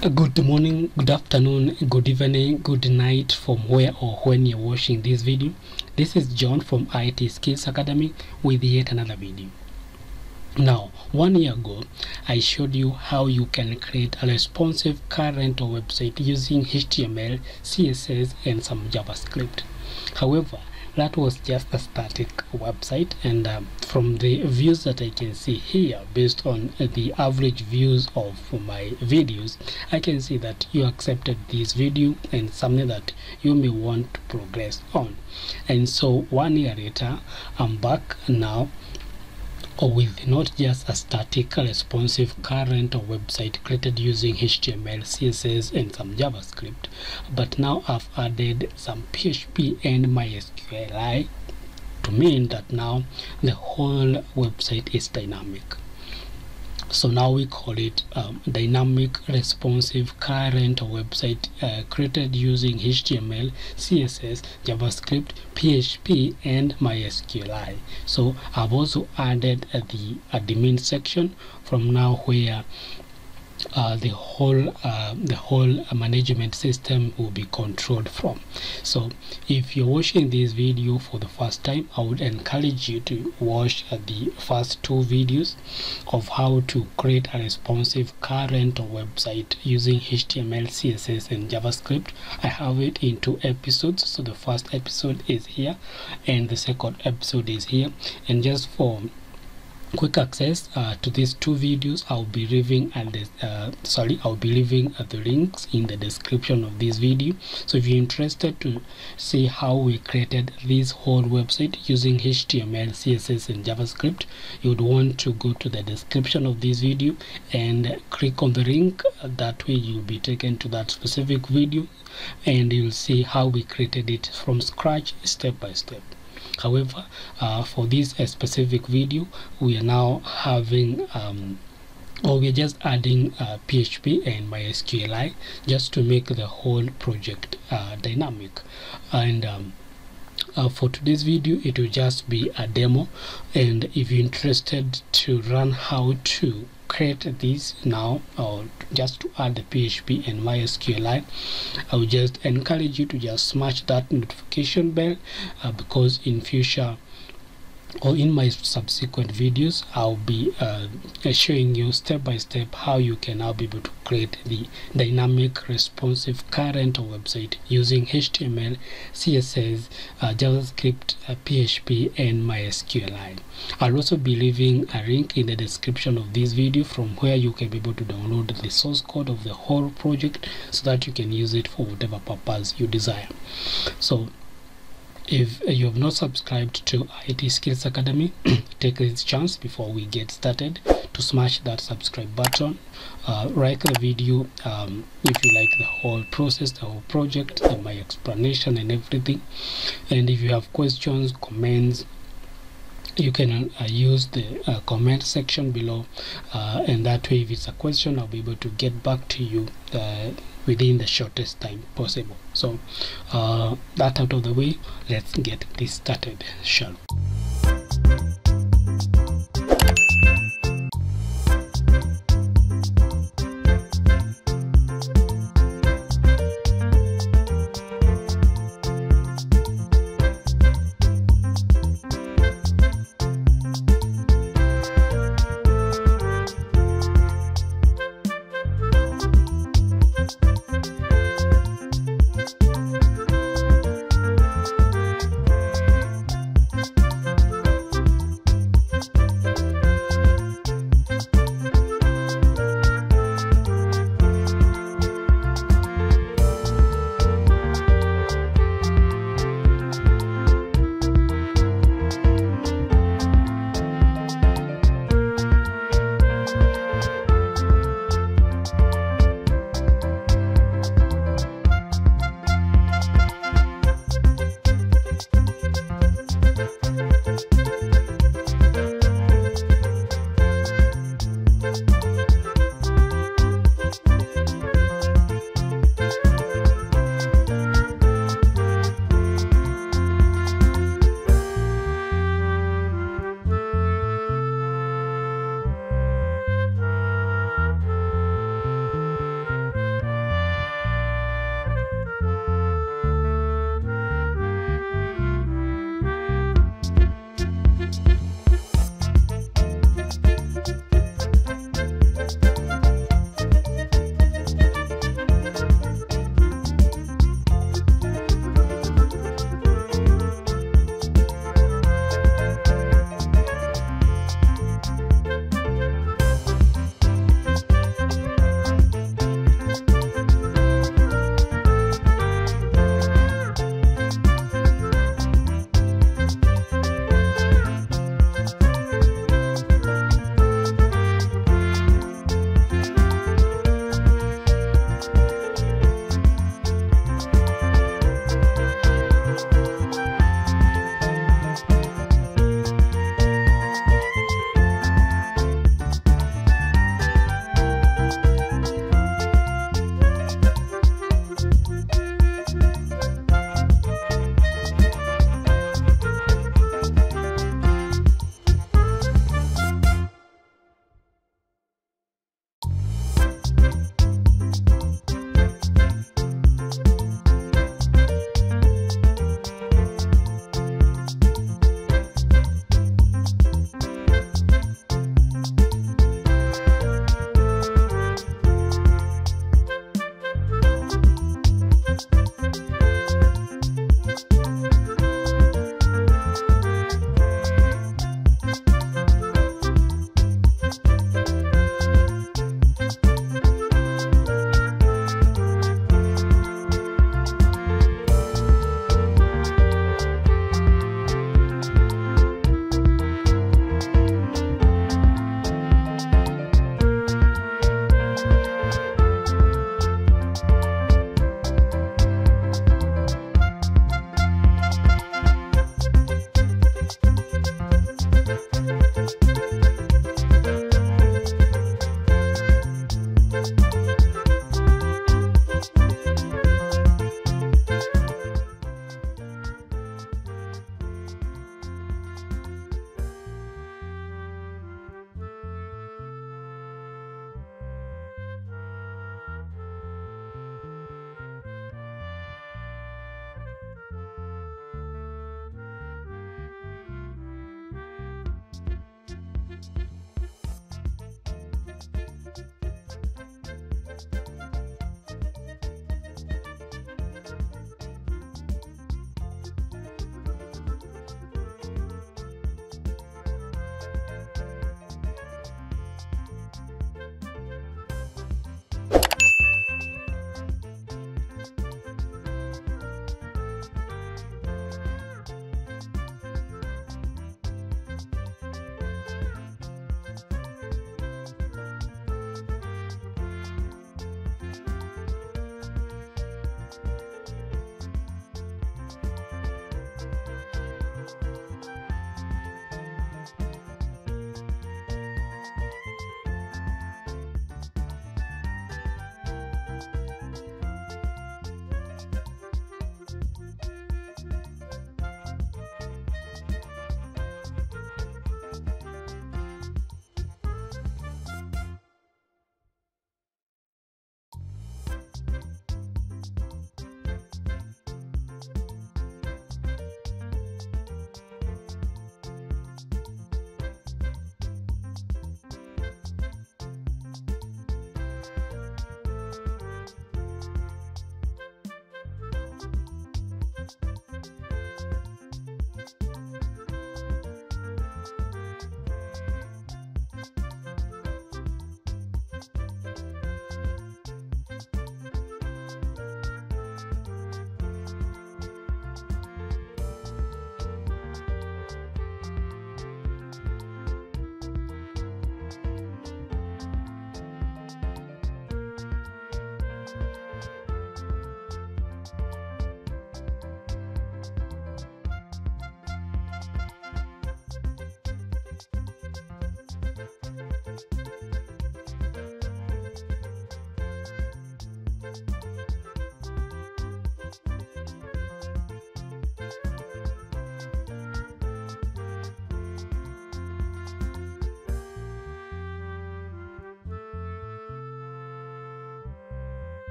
Good morning, good afternoon, good evening, good night from where or when you're watching this video. This is John from IT Skills Academy with yet another video. Now, 1 year ago, I showed you how you can create a responsive current or website using HTML, CSS, and some JavaScript. However, that was just a static website, and from the views that I can see here, based on the average views of my videos, I can see that you accepted this video and something that you may want to progress on. And so 1 year later, I'm back now with not just a static, responsive, current or website created using HTML, CSS and some JavaScript, but now I've added some PHP and MySQLi to mean that now the whole website is dynamic. So now we call it dynamic, responsive, current or website created using HTML, CSS, JavaScript, PHP, and MySQLi. So I've also added the admin section from now, where the whole management system will be controlled from. So if you're watching this video for the first time, I would encourage you to watch the first two videos of how to create a responsive current or website using HTML, CSS and JavaScript. I have it in 2 episodes, so the first episode is here and the second episode is here. And just for quick access to these two videos, I'll be leaving the links in the description of this video. So if you're interested to see how we created this whole website using HTML, CSS and JavaScript, you'd want to go to the description of this video and click on the link. That way you'll be taken to that specific video and you'll see how we created it from scratch, step by step. However, for this specific video, we are now having we're just adding PHP and MySQLi just to make the whole project dynamic. And for today's video, it will just be a demo, and if you're interested to learn how to create this now or just to add the PHP and MySQLi, I would just encourage you to just smash that notification bell, because in future or in my subsequent videos, I'll be showing you step by step how you can now be able to create the dynamic, responsive, current or website using HTML, CSS, JavaScript, PHP and MySQLi. I'll also be leaving a link in the description of this video from where you can be able to download the source code of the whole project so that you can use it for whatever purpose you desire. So if you have not subscribed to IT Skills Academy, take this chance before we get started to smash that subscribe button, like the video if you like the whole process, the whole project and my explanation and everything. And if you have questions, comments, you can use the comment section below, and that way if it's a question, I'll be able to get back to you within the shortest time possible. So that out of the way, let's get this started, shall we?